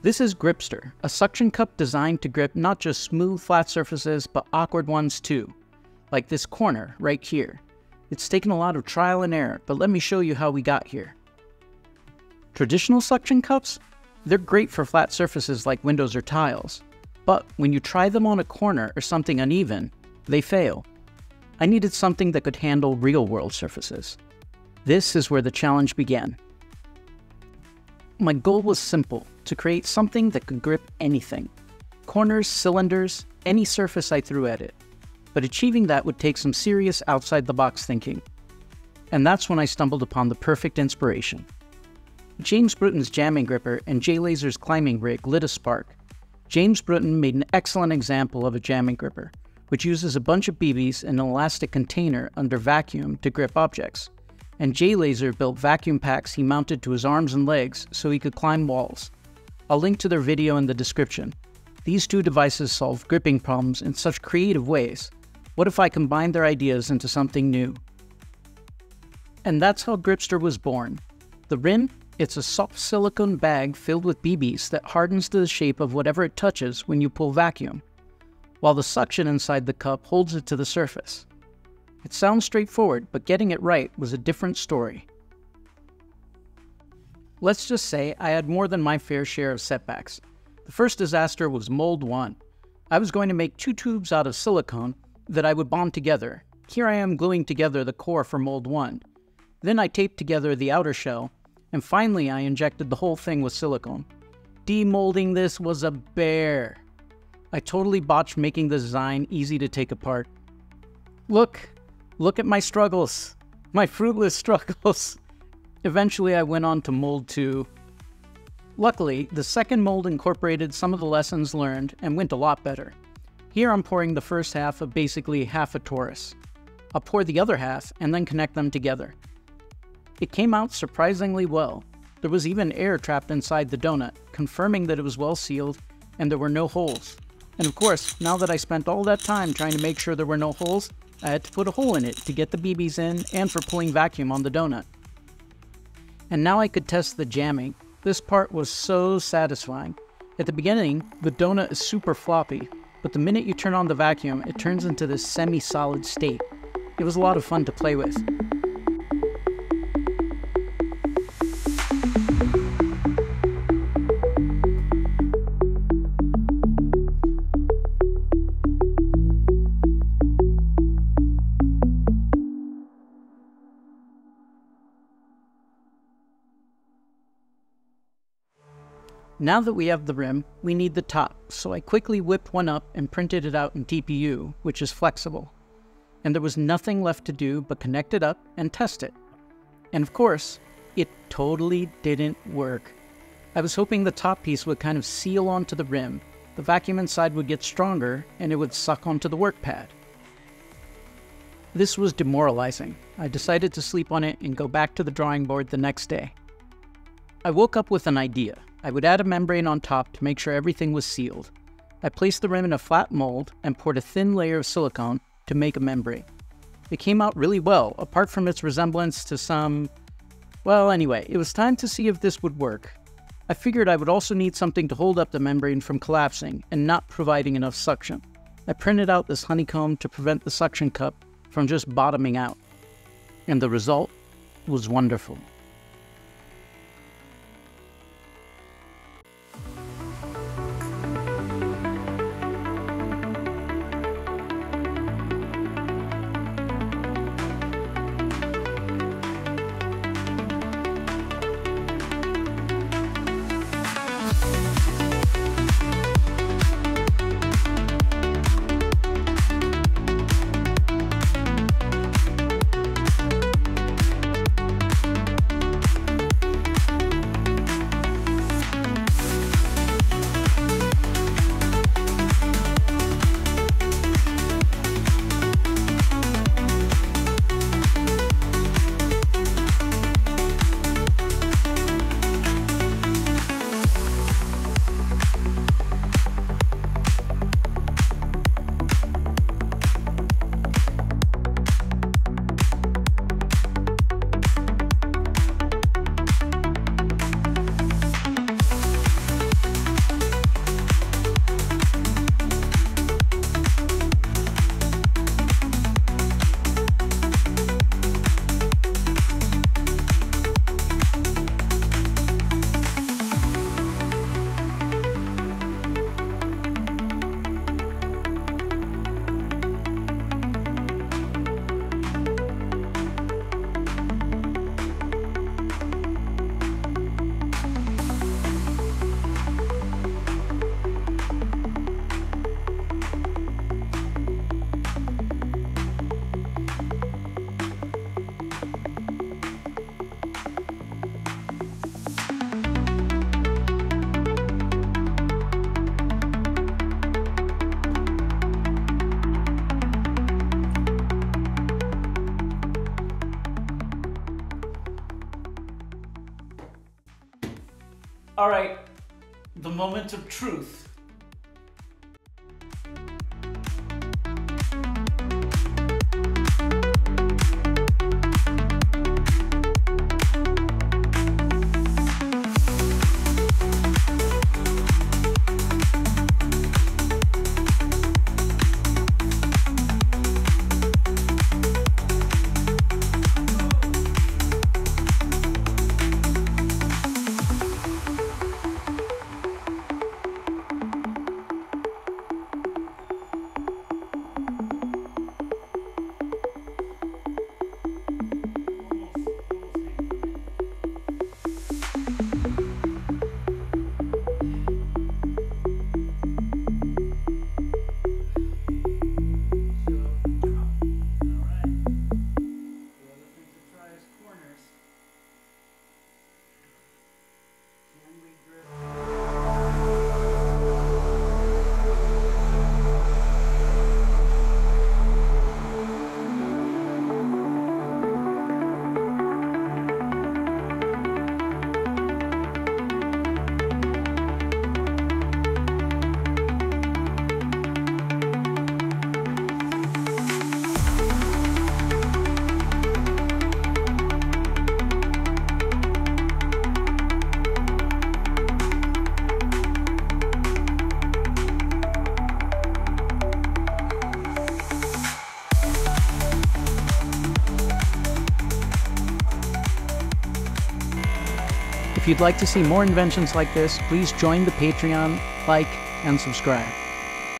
This is Gripster, a suction cup designed to grip not just smooth, flat surfaces, but awkward ones too. Like this corner right here. It's taken a lot of trial and error, but let me show you how we got here. Traditional suction cups? They're great for flat surfaces like windows or tiles. But when you try them on a corner or something uneven, they fail. I needed something that could handle real-world surfaces. This is where the challenge began. My goal was simple, to create something that could grip anything. Corners, cylinders, any surface I threw at it. But achieving that would take some serious outside-the-box thinking. And that's when I stumbled upon the perfect inspiration. James Bruton's jamming gripper and J Laser's climbing rig lit a spark. James Bruton made an excellent example of a jamming gripper, which uses a bunch of BBs in an elastic container under vacuum to grip objects. And J Laser built vacuum packs he mounted to his arms and legs so he could climb walls. I'll link to their video in the description. These two devices solve gripping problems in such creative ways. What if I combined their ideas into something new? And that's how Gripster was born. The rim? It's a soft silicone bag filled with BBs that hardens to the shape of whatever it touches when you pull vacuum, while the suction inside the cup holds it to the surface. It sounds straightforward, but getting it right was a different story. Let's just say I had more than my fair share of setbacks. The first disaster was mold one. I was going to make two tubes out of silicone that I would bond together. Here I am gluing together the core for mold one. Then I taped together the outer shell, and finally I injected the whole thing with silicone. Demolding this was a bear. I totally botched making the design easy to take apart. Look at my struggles, my fruitless struggles. Eventually I went on to mold two. Luckily, the second mold incorporated some of the lessons learned and went a lot better. Here I'm pouring the first half of basically half a torus. I'll pour the other half and then connect them together. It came out surprisingly well. There was even air trapped inside the donut, confirming that it was well sealed and there were no holes. And of course, now that I spent all that time trying to make sure there were no holes, I had to put a hole in it to get the BBs in and for pulling vacuum on the donut. And now I could test the jamming. This part was so satisfying. At the beginning, the donut is super floppy, but the minute you turn on the vacuum, it turns into this semi-solid state. It was a lot of fun to play with. Now that we have the rim, we need the top, so I quickly whipped one up and printed it out in TPU, which is flexible. And there was nothing left to do but connect it up and test it. And of course, it totally didn't work. I was hoping the top piece would kind of seal onto the rim, the vacuum inside would get stronger, and it would suck onto the work pad. This was demoralizing. I decided to sleep on it and go back to the drawing board the next day. I woke up with an idea. I would add a membrane on top to make sure everything was sealed. I placed the rim in a flat mold and poured a thin layer of silicone to make a membrane. It came out really well, apart from its resemblance to some... Well, anyway, it was time to see if this would work. I figured I would also need something to hold up the membrane from collapsing and not providing enough suction. I printed out this honeycomb to prevent the suction cup from just bottoming out. And the result was wonderful. All right, the moment of truth. If you'd like to see more inventions like this, please join the Patreon, like, and subscribe.